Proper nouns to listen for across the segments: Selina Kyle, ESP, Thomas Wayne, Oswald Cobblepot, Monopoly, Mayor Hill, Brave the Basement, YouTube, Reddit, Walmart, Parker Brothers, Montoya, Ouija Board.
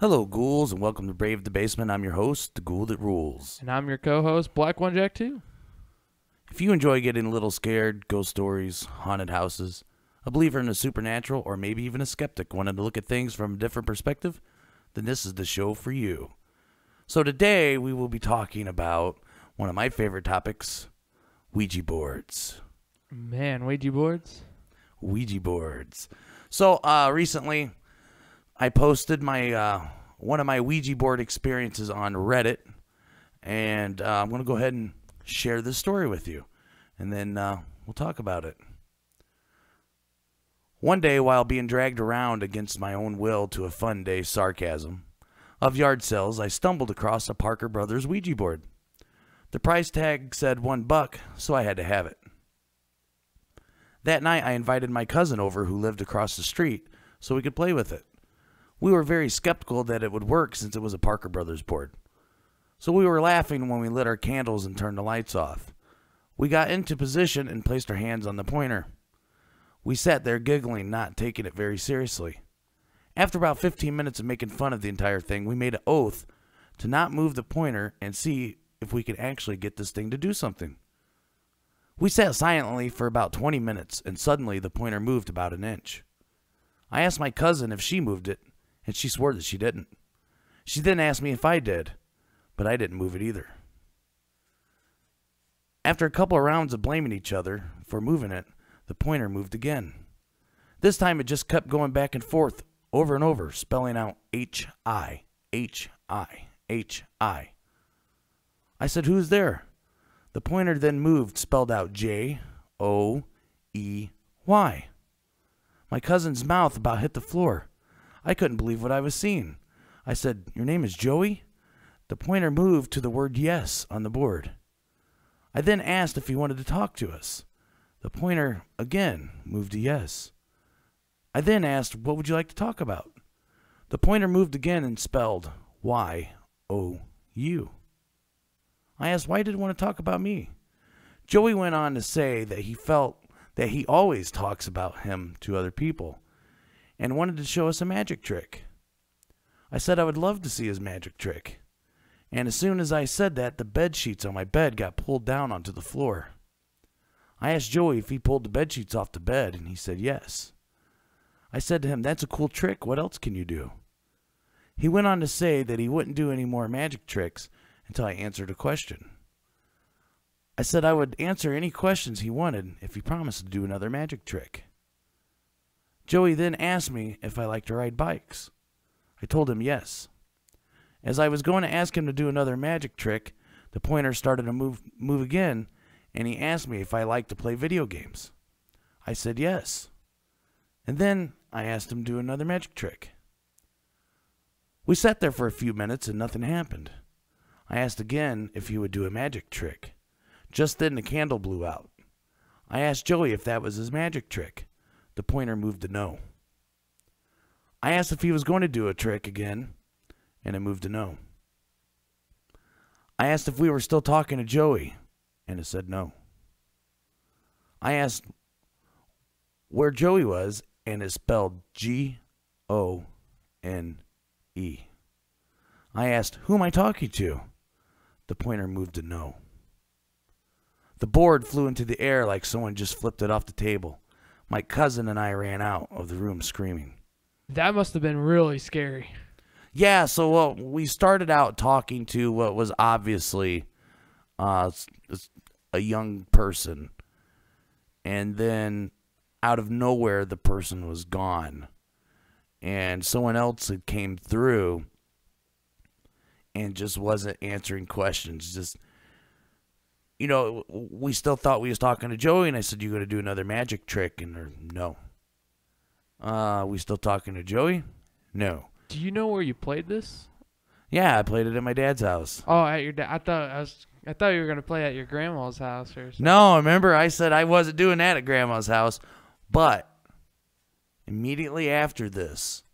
Hello, ghouls, and welcome to Brave the Basement. I'm your host, the Ghoul That Rules. And I'm your co-host, Black One Jack 2. If you enjoy getting a little scared, ghost stories, haunted houses, a believer in the supernatural, or maybe even a skeptic wanting to look at things from a different perspective, then this is the show for you. So today we will be talking about one of my favorite topics, Ouija boards. Man, Ouija boards? Ouija boards. So recently, I posted my one of my Ouija board experiences on Reddit, and I'm going to go ahead and share this story with you, and then we'll talk about it. One day, while being dragged around against my own will to a fun day, sarcasm, of yard sales, I stumbled across a Parker Brothers Ouija board. The price tag said $1, so I had to have it. That night, I invited my cousin over who lived across the street so we could play with it. We were very skeptical that it would work since it was a Parker Brothers board. So we were laughing when we lit our candles and turned the lights off. We got into position and placed our hands on the pointer. We sat there giggling, not taking it very seriously. After about 15 minutes of making fun of the entire thing, we made an oath to not move the pointer and see if we could actually get this thing to do something. We sat silently for about 20 minutes, and suddenly the pointer moved about an inch. I asked my cousin if she moved it, and she swore that she didn't. She then asked me if I did, but I didn't move it either. After a couple of rounds of blaming each other for moving it, the pointer moved again. This time it just kept going back and forth, over and over, spelling out H-I, H-I, H-I. I said, "Who's there?" The pointer then moved, spelled out J-O-E-Y. My cousin's mouth about hit the floor. I couldn't believe what I was seeing. I said, "Your name is Joey?" The pointer moved to the word yes on the board. I then asked if he wanted to talk to us. The pointer again moved to yes. I then asked, "What would you like to talk about?" The pointer moved again and spelled Y-O-U. I asked why he didn't want to talk about me. Joey went on to say that he felt that he always talks about him to other people, and wanted to show us a magic trick. I said I would love to see his magic trick. And as soon as I said that, the bed sheets on my bed got pulled down onto the floor. I asked Joey if he pulled the bed sheets off the bed, and he said yes. I said to him, "That's a cool trick. What else can you do?" He went on to say that he wouldn't do any more magic tricks until I answered a question. I said I would answer any questions he wanted if he promised to do another magic trick. Joey then asked me if I like to ride bikes. I told him yes. As I was going to ask him to do another magic trick, the pointer started to move again, and he asked me if I like to play video games. I said yes. And then I asked him to do another magic trick. We sat there for a few minutes and nothing happened. I asked again if he would do a magic trick. Just then the candle blew out. I asked Joey if that was his magic trick. The pointer moved to no. I asked if he was going to do a trick again, and it moved to no. I asked if we were still talking to Joey, and it said no. I asked where Joey was, and it spelled G-O-N-E. I asked, "Who am I talking to?" The pointer moved to no. The board flew into the air like someone just flipped it off the table. My cousin and I ran out of the room screaming. That must have been really scary. Yeah, so we started out talking to what was obviously a young person. And then out of nowhere, the person was gone. And someone else had came through and just wasn't answering questions, just... You know, we still thought we was talking to Joey, and I said, "You going to do another magic trick?" And they're, "No." We still talking to Joey? No. Do you know where you played this? Yeah, I played it at my dad's house. Oh, at your dad? I thought you were going to play at your grandma's house or something. No, remember I said I wasn't doing that at grandma's house, but immediately after this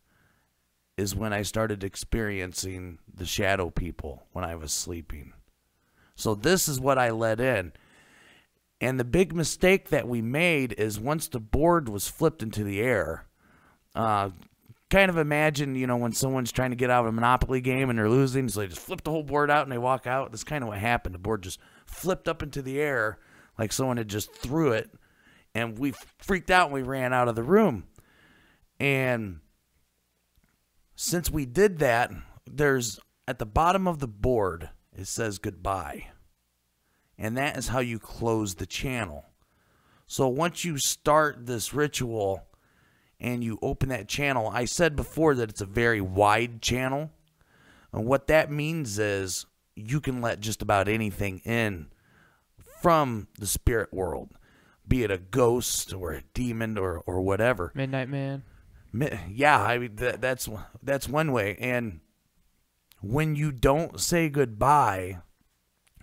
is when I started experiencing the shadow people when I was sleeping. So this is what I let in. And the big mistake that we made is once the board was flipped into the air, kind of imagine, you know, when someone's trying to get out of a Monopoly game and they're losing, so they just flip the whole board out and they walk out. That's kind of what happened. The board just flipped up into the air like someone had just threw it, and we freaked out and we ran out of the room. And since we did that, there's at the bottom of the board, it says goodbye. And that is how you close the channel. So once you start this ritual and you open that channel, I said before that it's a very wide channel. And what that means is you can let just about anything in from the spirit world, be it a ghost or a demon or whatever. Midnight Man. Yeah, I mean, that's one way. And when you don't say goodbye,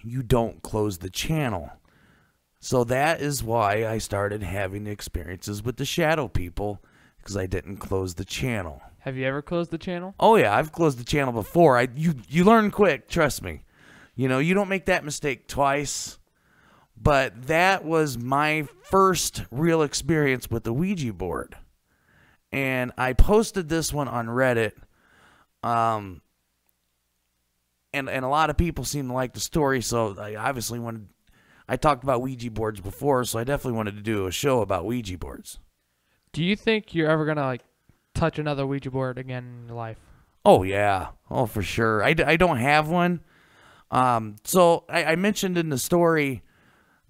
you don't close the channel. So that is why I started having experiences with the shadow people, because I didn't close the channel. Have you ever closed the channel? Oh yeah, I've closed the channel before. You learn quick, trust me. You know, you don't make that mistake twice. But that was my first real experience with the Ouija board. And I posted this one on Reddit. And a lot of people seem to like the story, so I obviously wanted... I talked about Ouija boards before, so I definitely wanted to do a show about Ouija boards. Do you think you're ever going to, like, touch another Ouija board again in your life? Oh, yeah. Oh, for sure. I don't have one. So I mentioned in the story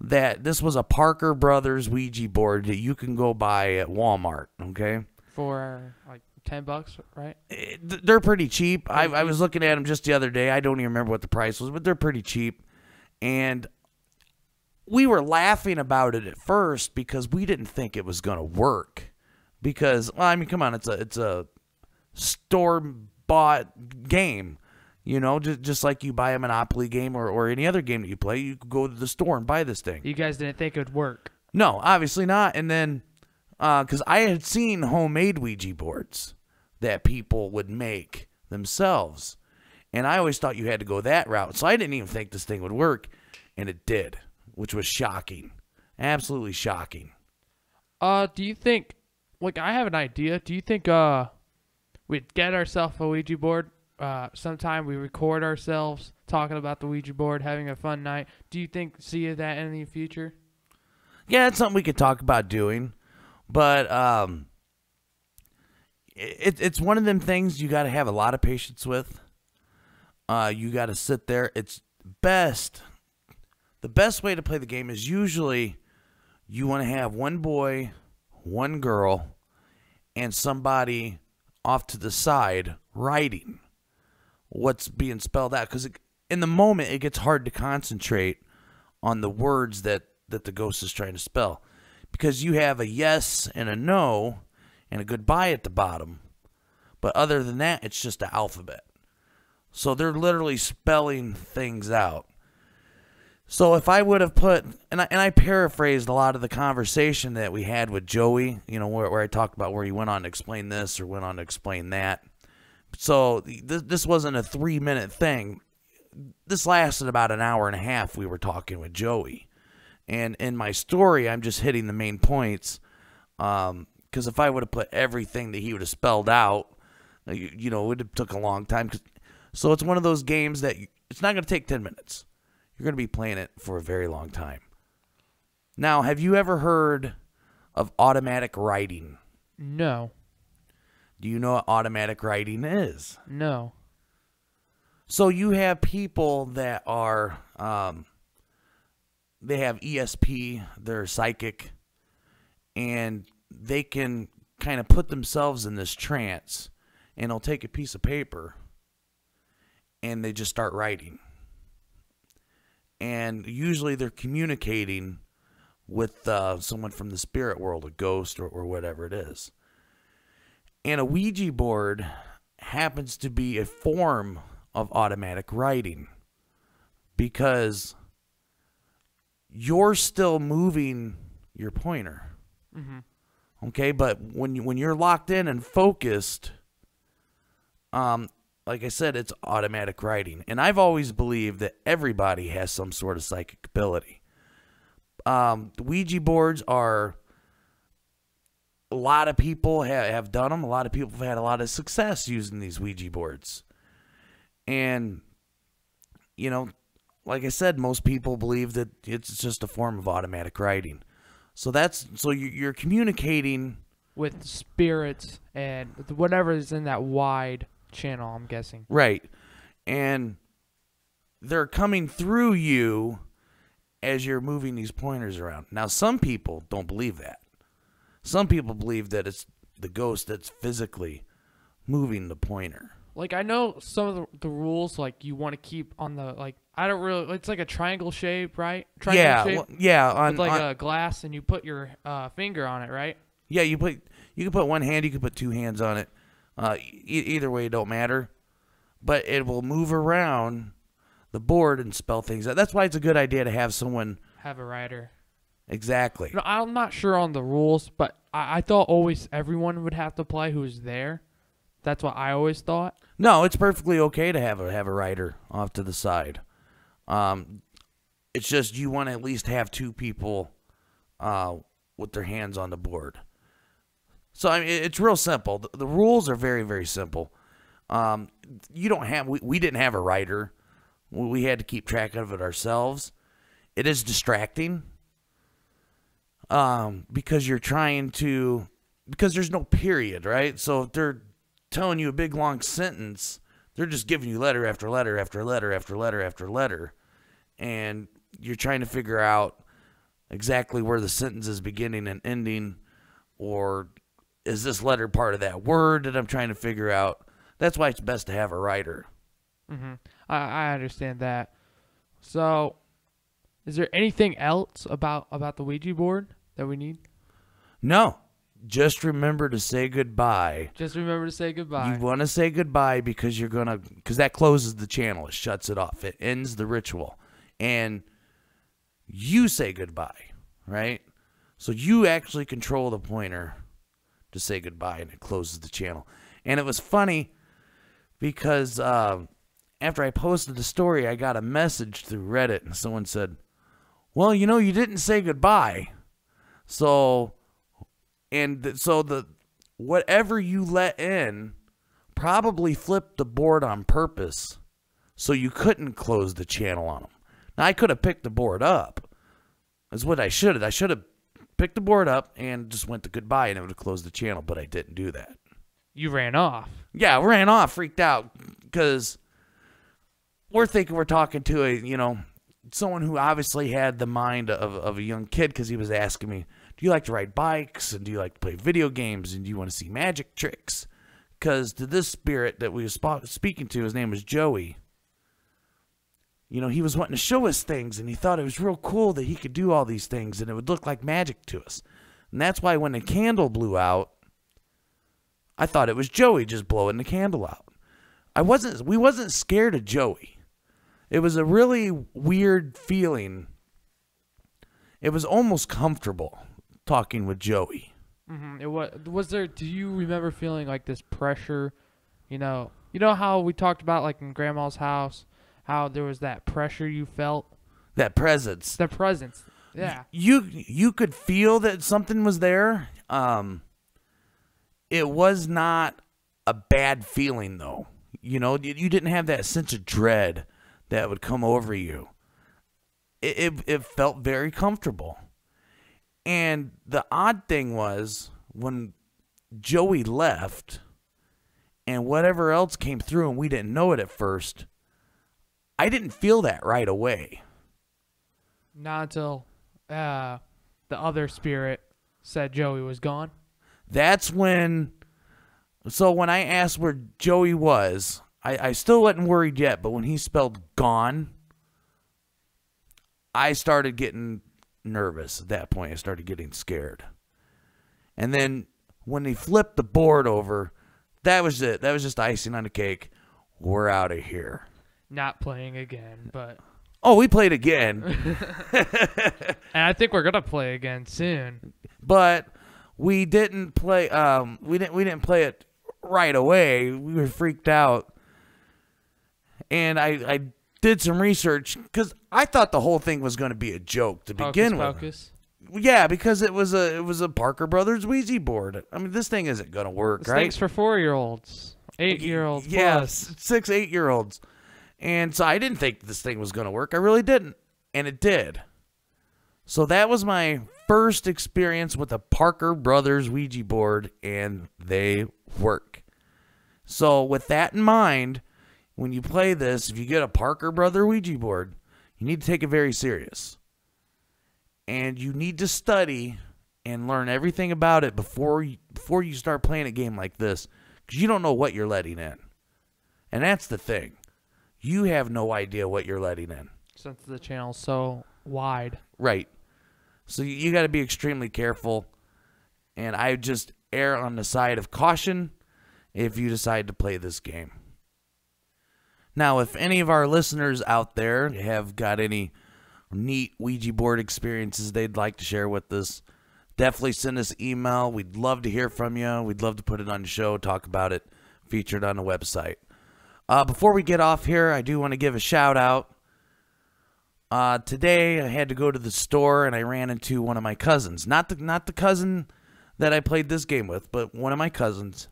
that this was a Parker Brothers Ouija board that you can go buy at Walmart, okay? For, like... $10, right? They're pretty cheap. I was looking at them just the other day. I don't even remember what the price was, but they're pretty cheap. And we were laughing about it at first because we didn't think it was going to work. Because, well, I mean, come on, it's a store-bought game. You know, just like you buy a Monopoly game or any other game that you play, you go to the store and buy this thing. You guys didn't think it would work? No, obviously not. And then... because I had seen homemade Ouija boards that people would make themselves. And I always thought you had to go that route. So I didn't even think this thing would work. And it did, which was shocking. Absolutely shocking. Do you think, like, I have an idea. Do you think we'd get ourselves a Ouija board? Sometime we record ourselves talking about the Ouija board, having a fun night. Do you think, see that in the future? Yeah, that's something we could talk about doing. But it's one of them things you got to have a lot of patience with. You got to sit there. It's best. The best way to play the game is usually you want to have one boy, one girl, and somebody off to the side writing what's being spelled out. Because in the moment, it gets hard to concentrate on the words that the ghost is trying to spell. Because you have a yes and a no and a goodbye at the bottom. But other than that, it's just the alphabet. So they're literally spelling things out. So if I would have put, and I paraphrased a lot of the conversation that we had with Joey, you know, where I talked about where he went on to explain this or went on to explain that. So this wasn't a 3-minute thing. This lasted about an hour and a half we were talking with Joey. And in my story, I'm just hitting the main points. Because if I would have put everything that he would have spelled out, you know, it would have took a long time. So it's one of those games that it's not going to take 10 minutes. You're going to be playing it for a very long time. Now, have you ever heard of automatic writing? No. Do you know what automatic writing is? No. So you have people that are... they have ESP, they're psychic, and they can kind of put themselves in this trance, and they'll take a piece of paper, and they just start writing. And usually they're communicating with someone from the spirit world, a ghost or whatever it is. And a Ouija board happens to be a form of automatic writing because... you're still moving your pointer. Mm-hmm. Okay, but when you're locked in and focused, like I said, it's automatic writing. And I've always believed that everybody has some sort of psychic ability. The Ouija boards are a lot of people have done them. A lot of people have had a lot of success using these Ouija boards. And, you know, like I said, most people believe that it's just a form of automatic writing. So that's, so you're communicating with spirits and whatever is in that wide channel, I'm guessing. Right. And they're coming through you as you're moving these pointers around. Now, some people don't believe that. Some people believe that it's the ghost that's physically moving the pointer. Like, I know some of the rules, like, you want to keep on the, like, I don't really, it's like a triangle shape, right? Triangle shape? Well, yeah. On, with like on, a glass, and you put your finger on it, right? Yeah, you put, you can put one hand, you can put two hands on it. Either way, it don't matter. But it will move around the board and spell things out. That's why it's a good idea to have someone. Have a writer. Exactly. No, I'm not sure on the rules, but I thought always everyone would have to play who's there. That's what I always thought. No, it's perfectly okay to have a writer off to the side. It's just you want to at least have two people with their hands on the board. So I mean, it's real simple. The rules are very, very simple. You don't have, we didn't have a writer. We had to keep track of it ourselves. It is distracting because you're trying to, because there's no period, right? So if they're telling you a big long sentence, they're just giving you letter after letter after letter after letter after letter, and you're trying to figure out exactly where the sentence is beginning and ending, or is this letter part of that word that I'm trying to figure out? That's why it's best to have a writer. Mm-hmm. I understand that. So is there anything else about the Ouija board that we need? No. Just remember to say goodbye. Just remember to say goodbye. You want to say goodbye because you're going to, because that closes the channel. It shuts it off. It ends the ritual. And you say goodbye, right? So you actually control the pointer to say goodbye, and it closes the channel. And it was funny because after I posted the story, I got a message through Reddit, and someone said, well, you know, you didn't say goodbye. So... and so the whatever you let in probably flipped the board on purpose so you couldn't close the channel on them. Now, I could have picked the board up. That's what I should have. I should have picked the board up and just went to goodbye, and it would have closed the channel, but I didn't do that. You ran off. Yeah, I ran off, freaked out, because we're thinking we're talking to a, you know, someone who obviously had the mind of a young kid, because he was asking me, do you like to ride bikes, and do you like to play video games, and do you want to see magic tricks? Because to this spirit that we were speaking to, his name was Joey, you know, he was wanting to show us things, and he thought it was real cool that he could do all these things, and it would look like magic to us. And that's why when the candle blew out, I thought it was Joey just blowing the candle out. We wasn't scared of Joey. It was a really weird feeling. It was almost comfortable talking with Joey. Mm-hmm. It was there, do you remember feeling like this pressure? You know how we talked about, like, in Grandma's house, how there was that pressure you felt? That presence. The presence, yeah. You could feel that something was there. It was not a bad feeling, though. You know, you didn't have that sense of dread that would come over you. It felt very comfortable. And the odd thing was, when Joey left and whatever else came through, and we didn't know it at first, I didn't feel that right away. Not until the other spirit said Joey was gone. That's when... so when I asked where Joey was, I still wasn't worried yet, but when he spelled gone, I started getting nervous at that point. I started getting scared. And then when they flipped the board over, that was it. That was just icing on the cake. We're out of here. Not playing again, but... oh, we played again. And I think we're going to play again soon. But we didn't play... We didn't play it right away. We were freaked out. And I did some research, because I thought the whole thing was going to be a joke to begin with. Hocus pocus. Yeah, because it was a Parker Brothers Ouija board. I mean, this thing isn't gonna work, right? It's for 4-year-olds, 8-year-olds, yes, plus. 6, 8-year-olds, and so I didn't think this thing was gonna work. I really didn't, and it did. So that was my first experience with a Parker Brothers Ouija board, and they work. So with that in mind, when you play this, if you get a Parker Brothers Ouija board, you need to take it very serious. And you need to study and learn everything about it before you start playing a game like this, because you don't know what you're letting in. And that's the thing. You have no idea what you're letting in. Since the channel's so wide. Right. So you got to be extremely careful. And I just err on the side of caution if you decide to play this game. Now, if any of our listeners out there have got any neat Ouija board experiences they'd like to share with us, definitely send us email. We'd love to hear from you. We'd love to put it on the show, talk about it, feature it on the website. Before we get off here, I do want to give a shout out. Today I had to go to the store and I ran into one of my cousins, not the cousin that I played this game with, but one of my cousins.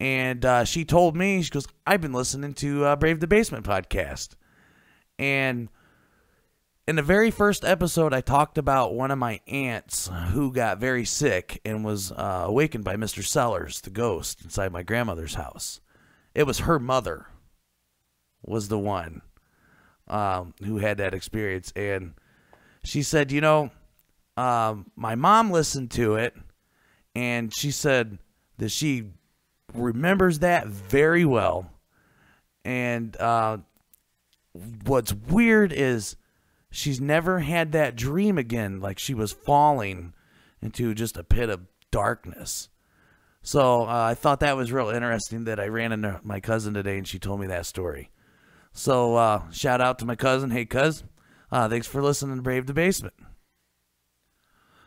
And she told me, she goes, I've been listening to Brave the Basement podcast, and in the very first episode, I talked about one of my aunts who got very sick and was awakened by Mr. Sellers, the ghost, inside my grandmother's house. It was her mother was the one who had that experience. And she said, you know, my mom listened to it, and she said that she remembers that very well. And what's weird is, she's never had that dream again, like she was falling into just a pit of darkness. So I thought that was real interesting that I ran into my cousin today and she told me that story. So shout out to my cousin. Hey, cuz. Thanks for listening to Brave the Basement.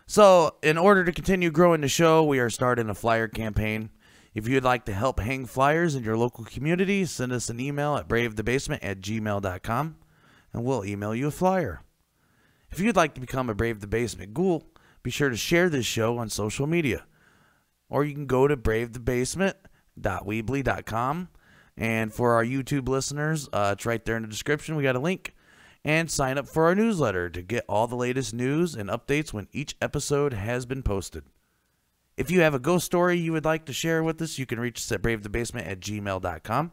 So in order to continue growing the show, we are starting a flyer campaign. If you'd like to help hang flyers in your local community, send us an email at bravedthebasement@gmail.com. And we'll email you a flyer. If you'd like to become a Brave the Basement ghoul, be sure to share this show on social media. Or you can go to bravedthebasement.weebly.com. And for our YouTube listeners, it's right there in the description. We got a link. And sign up for our newsletter to get all the latest news and updates when each episode has been posted. If you have a ghost story you would like to share with us, you can reach us at bravedthebasement@gmail.com.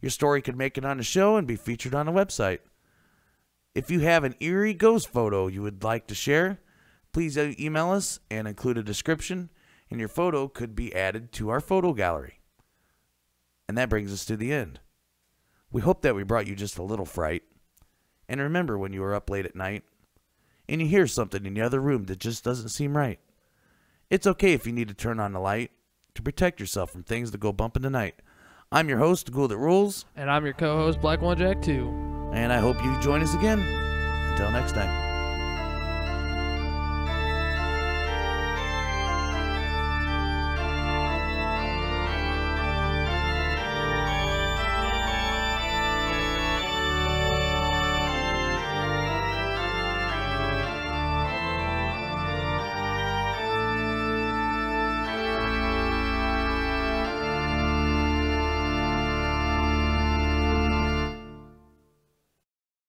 Your story could make it on the show and be featured on the website. If you have an eerie ghost photo you would like to share, please email us and include a description, and your photo could be added to our photo gallery. And that brings us to the end. We hope that we brought you just a little fright. And remember, when you are up late at night and you hear something in the other room that just doesn't seem right, it's okay if you need to turn on the light to protect yourself from things that go bump in the night. I'm your host, The Ghoul That Rules. And I'm your co-host, Black One Jack 2. And I hope you join us again. Until next time.